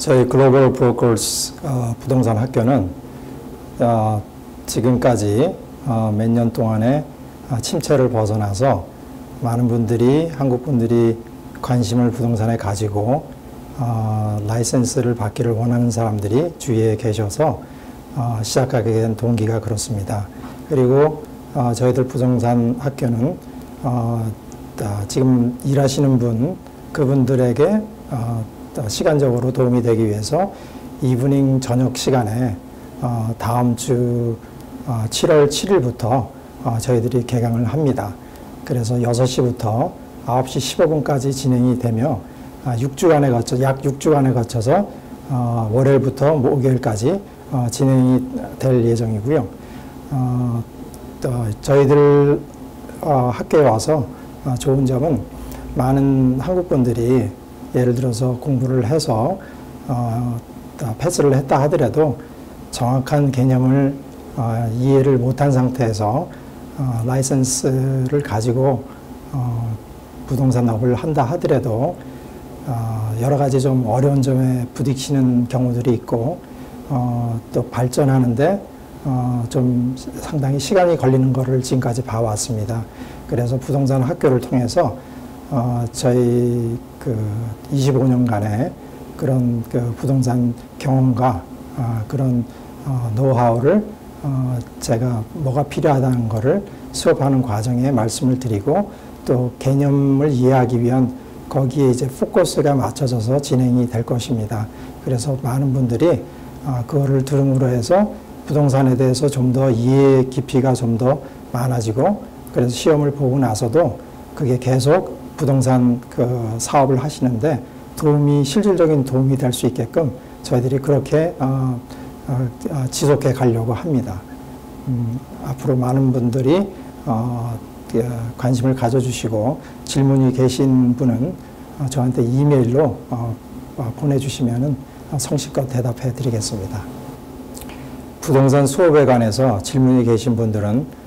저희 글로벌 브로커스 부동산 학교는 지금까지 몇 년 동안의 침체를 벗어나서 많은 분들이, 한국 분들이 관심을 부동산에 가지고 라이센스를 받기를 원하는 사람들이 주위에 계셔서 시작하게 된 동기가 그렇습니다. 그리고 저희들 부동산 학교는 지금 일하시는 그분들에게 시간적으로 도움이 되기 위해서 이브닝 저녁 시간에 다음 주 7월 7일부터 저희들이 개강을 합니다. 그래서 6시부터 9시 15분까지 진행이 되며 약 6주간에 거쳐서 월요일부터 목요일까지 진행이 될 예정이고요. 저희들 학교에 와서 좋은 점은 많은 한국분들이 예를 들어서 공부를 해서 패스를 했다 하더라도 정확한 개념을 이해를 못한 상태에서 라이센스를 가지고 부동산 업을 한다 하더라도 여러 가지 좀 어려운 점에 부딪히는 경우들이 있고 또 발전하는데 좀 상당히 시간이 걸리는 것을 지금까지 봐왔습니다. 그래서 부동산 학교를 통해서 저희 25년간의 그런 부동산 경험과 그런 노하우를 제가 뭐가 필요하다는 것을 수업하는 과정에 말씀을 드리고 또 개념을 이해하기 위한 거기에 이제 포커스가 맞춰져서 진행이 될 것입니다. 그래서 많은 분들이 그거를 들음으로 해서 부동산에 대해서 좀 더 이해 깊이가 좀 더 많아지고 그래서 시험을 보고 나서도 그게 계속 부동산 사업을 하시는데 실질적인 도움이 될 수 있게끔 저희들이 그렇게 지속해 가려고 합니다. 앞으로 많은 분들이 관심을 가져주시고 질문이 계신 분은 저한테 이메일로 보내주시면 성실껏 대답해 드리겠습니다. 부동산 수업에 관해서 질문이 계신 분들은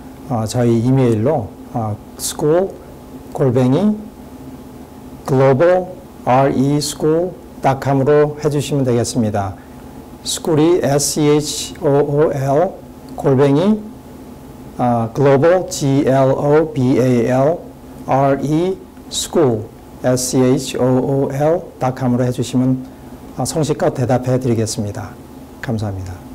저희 이메일로 school@globalreschool.com으로 해주시면 되겠습니다. school이 school@globalreschool.com으로 해주시면 성실껏 대답해 드리겠습니다. 감사합니다.